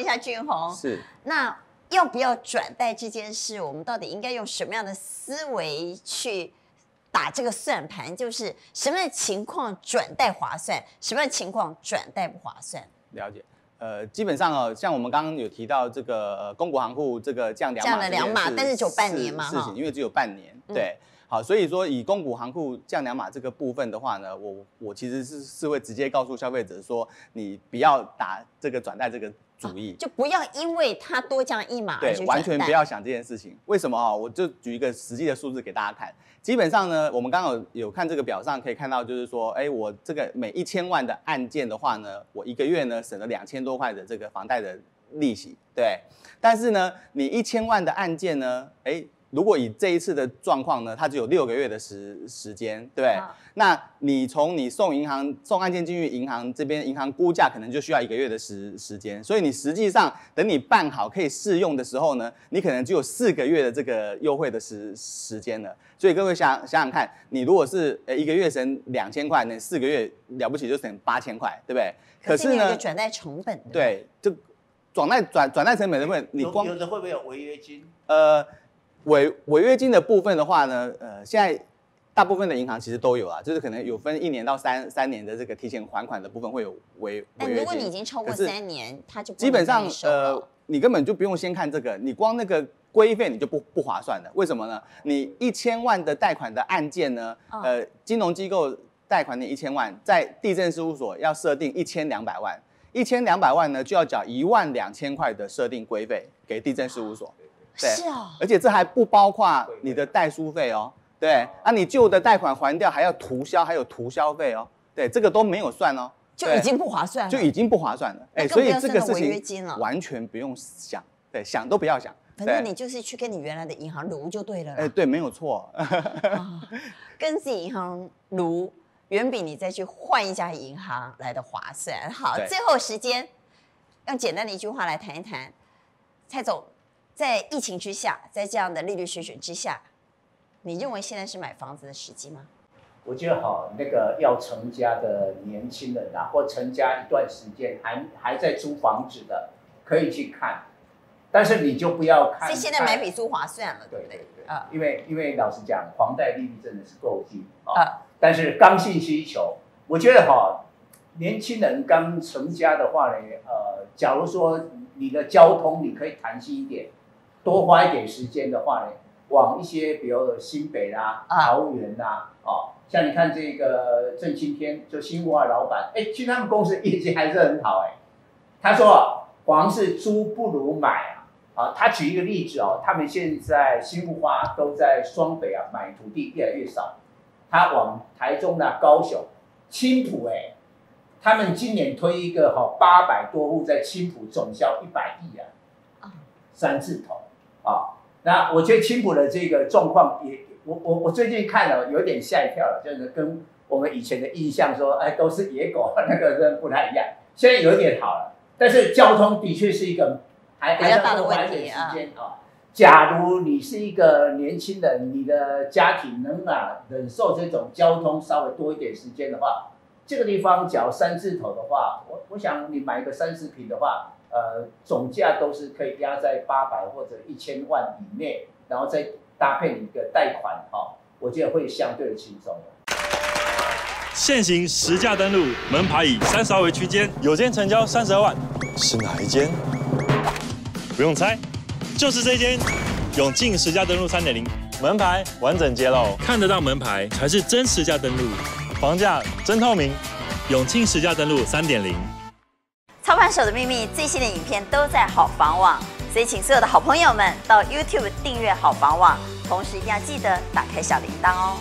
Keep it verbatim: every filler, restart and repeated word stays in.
问一下俊宏，是那要不要转贷这件事，我们到底应该用什么样的思维去打这个算盘？就是什么样的情况转贷划算，什么样的情况转贷不划算？了解。 呃，基本上哦，像我们刚刚有提到这个呃，公股行库这个降两码，降了两码，但是只有半年嘛，事情，因为只有半年，嗯、对，好，所以说以公股行库降两码这个部分的话呢，我我其实是是会直接告诉消费者说，你不要打这个转贷这个主意、啊，就不要因为它多降一码，对，完全不要想这件事情。为什么啊、哦？我就举一个实际的数字给大家看。基本上呢，我们刚刚有有看这个表上可以看到，就是说，哎，我这个每一千万的案件的话呢，我一个月呢省了两千多。 多块的这个房贷的利息，对，但是呢，你一千万的案件呢，哎，如果以这一次的状况呢，它只有六个月的时时间，对，啊、那你从你送银行送案件进去银行这边，银行估价可能就需要一个月的时时间，所以你实际上等你办好可以试用的时候呢，你可能只有四个月的这个优惠的时时间了。所以各位想想想看，你如果是呃一个月省两千块，那四个月了不起就省八千块，对不对？ 可是呢，转贷成本对，就转贷转转贷成本的部分，你光有的会不会有违约金？呃，违违约金的部分的话呢，呃，现在大部分的银行其实都有啊，就是可能有分一年到三三年的这个提前还款的部分会有违违约金。如果你已经超过三年，它就基本上呃，你根本就不用先看这个，你光那个。 规费你就不不划算的，为什么呢？你一千万的贷款的案件呢，哦、呃，金融机构贷款你一千万，在地政事务所要设定一千两百万，一千两百万呢就要缴一万两千块的设定规费给地政事务所，哦、对，是哦，而且这还不包括你的代书费哦，对，啊，你旧的贷款还掉还要涂销，还有涂销费哦，对，这个都没有算哦，就已经不划算了，就已经不划算了，哎，所以这个事情完全不用想，对，想都不要想。 反正你就是去跟你原来的银行撸就对了。哎，对，没有错。哦、跟自己银行撸，远比你再去换一家银行来的划算。好，最后时间，用简单的一句话来谈一谈，蔡总，在疫情之下，在这样的利率水准之下，你认为现在是买房子的时机吗？我觉得哈、哦，那个要成家的年轻人啊，或成家一段时间还还在租房子的，可以去看。 但是你就不要看，所以现在买比租划算了，对不对？对对对啊，因为因为老实讲，房贷利率真的是够低啊。啊但是刚性需求，我觉得哈、哦，年轻人刚成家的话呢，呃，假如说你的交通你可以弹性一点，多花一点时间的话呢，往一些比如新北啦、啊、桃园啦、啊，哦，像你看这个郑钦天，就新文化老板，哎，其实他们公司业绩还是很好哎。他说啊，房是租不如买啊。 啊，他举一个例子哦，他们现在新木花都在双北啊买土地越来越少，他往台中啦、啊、高雄、青埔哎、欸，他们今年推一个哈八百多户在青埔总销一百亿啊，啊三字头啊，那我觉得青埔的这个状况也，我我我最近看了有点吓一跳了，就是跟我们以前的印象说哎都是野狗那个人不太一样，现在有点好了，但是交通的确是一个。 还比较大的问题啊！假如你是一个年轻人，你的家庭能啊忍受这种交通稍微多一点时间的话，这个地方缴三字头的话，我我想你买一个三十平的话，呃，总价都是可以压在八百或者一千万以内，然后再搭配你的贷款哈、哦，我觉得会相对的轻松。 现行实价登录，门牌以三十二为区间，有间成交三十二万，是哪一间？ 不用猜，就是这间永进实价登录 三点零 门牌完整揭露，看得到门牌才是真实价登录，房价真透明。永进实价登录 三点零 操盘手的秘密最新的影片都在好房网，所以请所有的好朋友们到 YouTube 订阅好房网，同时一定要记得打开小铃铛哦。